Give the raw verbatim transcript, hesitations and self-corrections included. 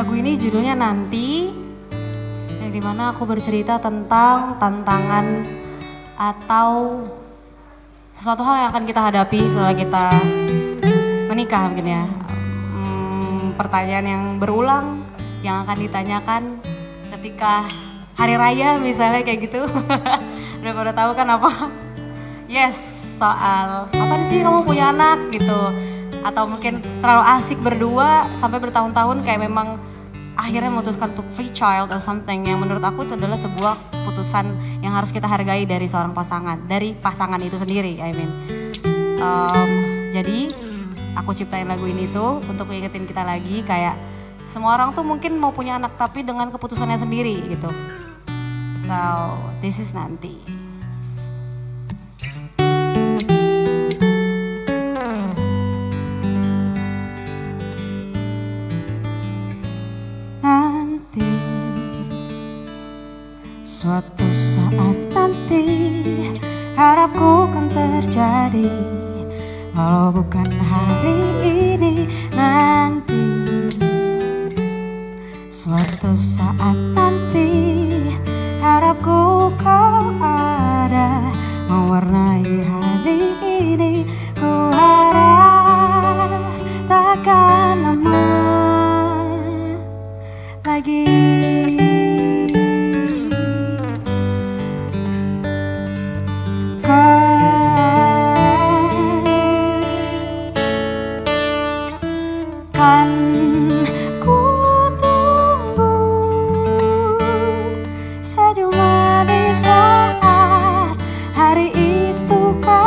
lagu ini judulnya Nanti, yang dimana aku bercerita tentang tantangan atau sesuatu hal yang akan kita hadapi setelah kita menikah mungkin ya. Hmm, pertanyaan yang berulang yang akan ditanyakan ketika hari raya misalnya kayak gitu. Udah pada tahu kan apa? Yes, soal kapan sih kamu punya anak gitu. Atau mungkin terlalu asik berdua sampai bertahun-tahun kayak memang akhirnya memutuskan untuk free child or something. Yang menurut aku itu adalah sebuah keputusan yang harus kita hargai dari seorang pasangan. Dari pasangan itu sendiri, I mean. Um, jadi aku ciptain lagu ini tuh untuk ngingetin kita lagi kayak semua orang tuh mungkin mau punya anak tapi dengan keputusannya sendiri gitu. So, this is Nanti. Nanti, suatu saat nanti, harapku kan terjadi, walau bukan hari ini. Nanti, suatu saat nanti, harapku kau ada mewarnai hari ini. Ku harap takkan lama lagi. Kan, kan ku sejumlah di saat hari itu kan.